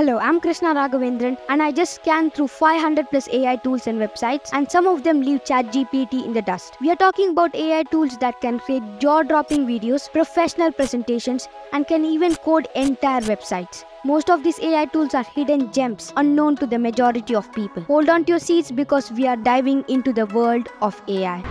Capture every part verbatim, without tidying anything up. Hello, I'm Krishna Raghavendran and I just scanned through five hundred plus A I tools and websites, and some of them leave ChatGPT in the dust. We are talking about A I tools that can create jaw-dropping videos, professional presentations, and can even code entire websites. Most of these A I tools are hidden gems unknown to the majority of people. Hold on to your seats because we are diving into the world of A I.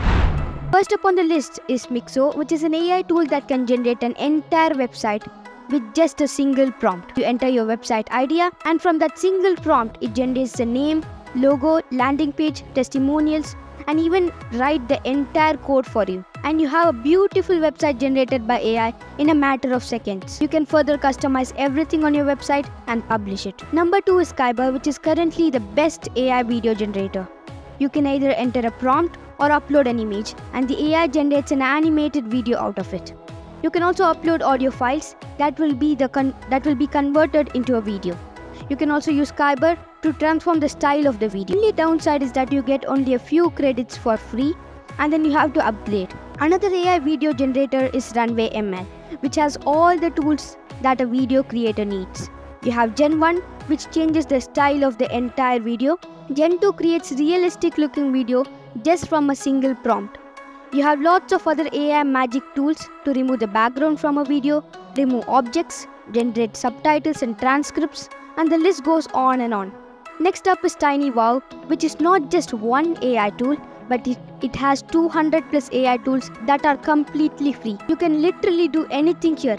First up on the list is Mixo, which is an A I tool that can generate an entire website with just a single prompt. You enter your website idea, and from that single prompt, it generates the name, logo, landing page, testimonials, and even write the entire code for you. And you have a beautiful website generated by A I in a matter of seconds. You can further customize everything on your website and publish it. Number two is Kaiber, which is currently the best A I video generator. You can either enter a prompt or upload an image, and the A I generates an animated video out of it. You can also upload audio files that will be, the con that will be converted into a video. You can also use Kaiber to transform the style of the video. The only downside is that you get only a few credits for free, and then you have to upgrade. Another A I video generator is Runway M L, which has all the tools that a video creator needs. You have Gen one, which changes the style of the entire video. Gen two creates realistic looking video just from a single prompt. You have lots of other A I magic tools to remove the background from a video, remove objects, generate subtitles and transcripts, and the list goes on and on. Next up is TinyWow, which is not just one A I tool, but it, it has two hundred plus A I tools that are completely free. You can literally do anything here.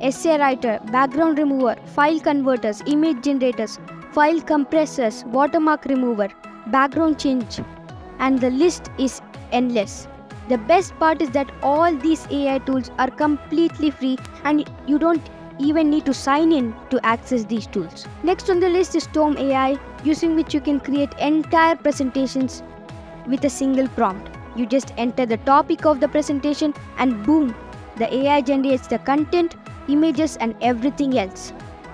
Essay writer, background remover, file converters, image generators, file compressors, watermark remover, background change, and the list is endless. The best part is that all these A I tools are completely free, and you don't even need to sign in to access these tools. Next on the list is Tome A I, using which you can create entire presentations with a single prompt. You just enter the topic of the presentation and boom, the A I generates the content, images, and everything else.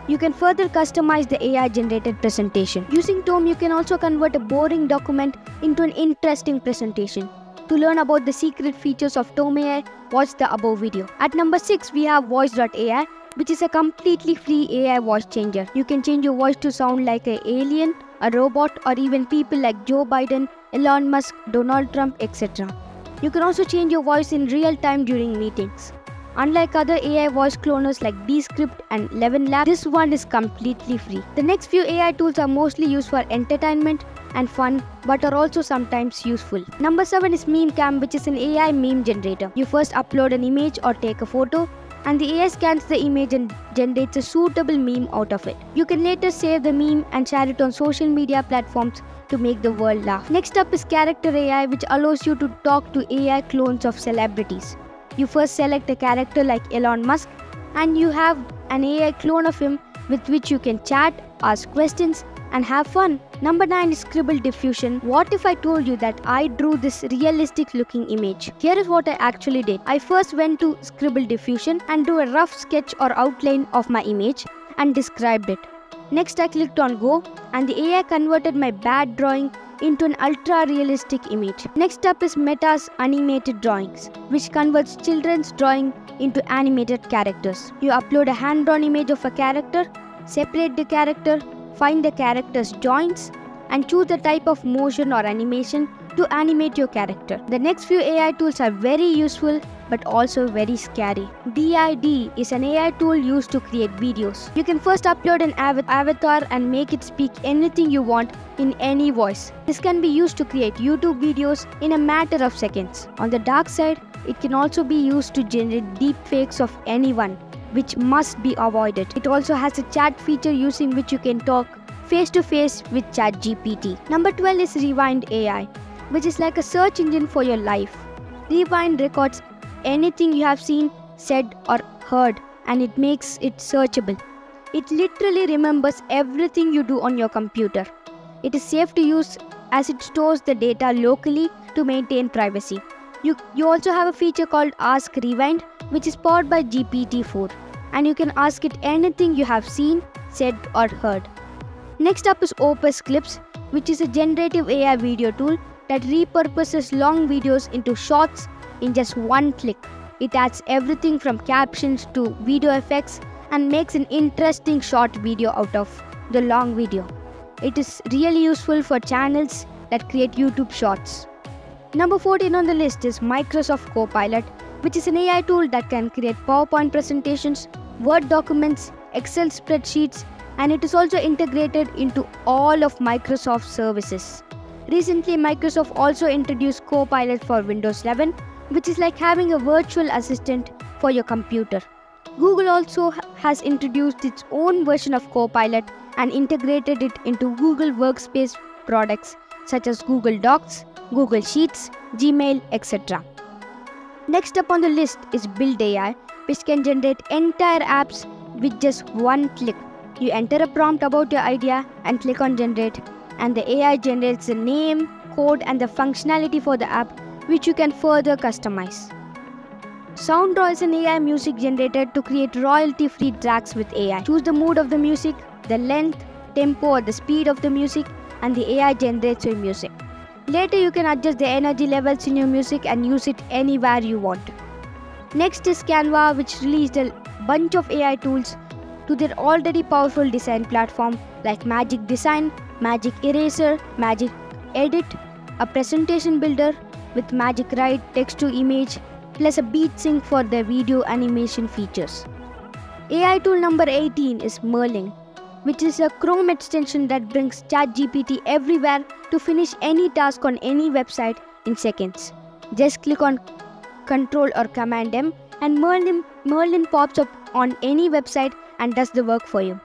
You can further customize the A I generated presentation. Using Tome, you can also convert a boring document into an interesting presentation. To learn about the secret features of Tome A I, watch the above video. At number six, we have Voice dot A I, which is a completely free A I voice changer. You can change your voice to sound like an alien, a robot, or even people like Joe Biden, Elon Musk, Donald Trump, et cetera. You can also change your voice in real time during meetings. Unlike other A I voice cloners like Descript and ElevenLab, this one is completely free. The next few A I tools are mostly used for entertainment and fun, but are also sometimes useful. Number seven is MemeCam, which is an A I meme generator. You first upload an image or take a photo, and the A I scans the image and generates a suitable meme out of it. You can later save the meme and share it on social media platforms to make the world laugh. Next up is Character A I, which allows you to talk to A I clones of celebrities. You first select a character like Elon Musk, and you have an A I clone of him with which you can chat, ask questions, and have fun. Number nine is Scribble Diffusion. What if I told you that I drew this realistic looking image? Here is what I actually did. I first went to Scribble Diffusion and drew a rough sketch or outline of my image and described it. Next, I clicked on Go, and the A I converted my bad drawing into an ultra-realistic image. Next up is Meta's Animated Drawings, which converts children's drawing into animated characters. You upload a hand-drawn image of a character, separate the character, find the character's joints, and choose the type of motion or animation to animate your character. The next few A I tools are very useful, but also very scary. D I D is an A I tool used to create videos. You can first upload an avatar and make it speak anything you want in any voice. This can be used to create YouTube videos in a matter of seconds. On the dark side, it can also be used to generate deep fakes of anyone, which must be avoided. It also has a chat feature using which you can talk face to face with ChatGPT. Number twelve is Rewind A I, which is like a search engine for your life. Rewind records anything you have seen, said, or heard, and it makes it searchable. It literally remembers everything you do on your computer. It is safe to use as it stores the data locally to maintain privacy. You, you also have a feature called Ask Rewind, which is powered by G P T four, and you can ask it anything you have seen, said, or heard. Next up is Opus Clips, which is a generative A I video tool that repurposes long videos into shorts in just one click. It adds everything from captions to video effects and makes an interesting short video out of the long video. It is really useful for channels that create YouTube shorts. Number fourteen on the list is Microsoft Copilot, which is an A I tool that can create PowerPoint presentations, Word documents, Excel spreadsheets, and it is also integrated into all of Microsoft's services. Recently, Microsoft also introduced Copilot for Windows eleven, which is like having a virtual assistant for your computer. Google also has introduced its own version of Copilot and integrated it into Google Workspace products such as Google Docs, Google Sheets, Gmail, et cetera. Next up on the list is BuildAI, which can generate entire apps with just one click. You enter a prompt about your idea and click on generate, and the A I generates the name, code, and the functionality for the app, which you can further customize. SoundRaw is an A I music generator to create royalty-free tracks with A I. Choose the mood of the music, the length, tempo, or the speed of the music, and the A I generates your music. Later, you can adjust the energy levels in your music and use it anywhere you want. Next is Canva, which released a bunch of A I tools to their already powerful design platform like Magic Design, Magic Eraser, Magic Edit, a presentation builder with Magic Write text to image, plus a beat sync for their video animation features. A I tool number eighteen is Merlin, which is a Chrome extension that brings ChatGPT everywhere to finish any task on any website in seconds. Just click on Control or Command M and Merlin, Merlin pops up on any website and does the work for you.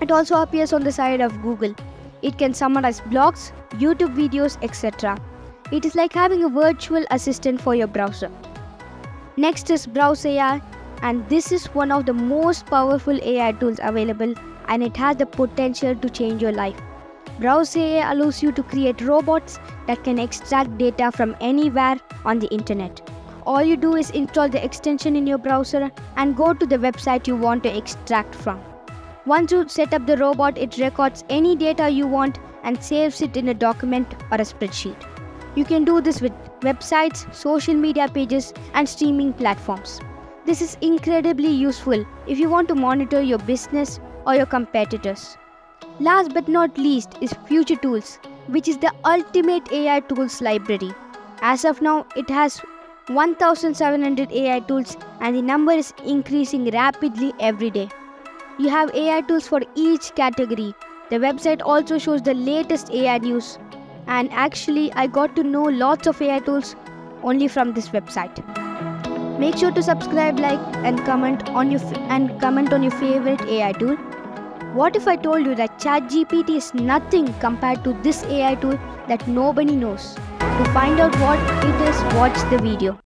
It also appears on the side of Google. It can summarize blogs, YouTube videos, et cetera. It is like having a virtual assistant for your browser. Next is Browse A I, and this is one of the most powerful A I tools available, and it has the potential to change your life. Browse A I allows you to create robots that can extract data from anywhere on the internet. All you do is install the extension in your browser and go to the website you want to extract from. Once you set up the robot, it records any data you want and saves it in a document or a spreadsheet. You can do this with websites, social media pages, and streaming platforms. This is incredibly useful if you want to monitor your business or your competitors. Last but not least is Future Tools, which is the ultimate A I tools library. As of now, it has one thousand seven hundred A I tools, and the number is increasing rapidly every day. You have A I tools for each category. The website also shows the latest A I news. And actually, I got to know lots of A I tools only from this website. Make sure to subscribe, like, and comment on your f and comment on your favorite A I tool. What if I told you that ChatGPT is nothing compared to this A I tool that nobody knows? To find out what it is, watch the video.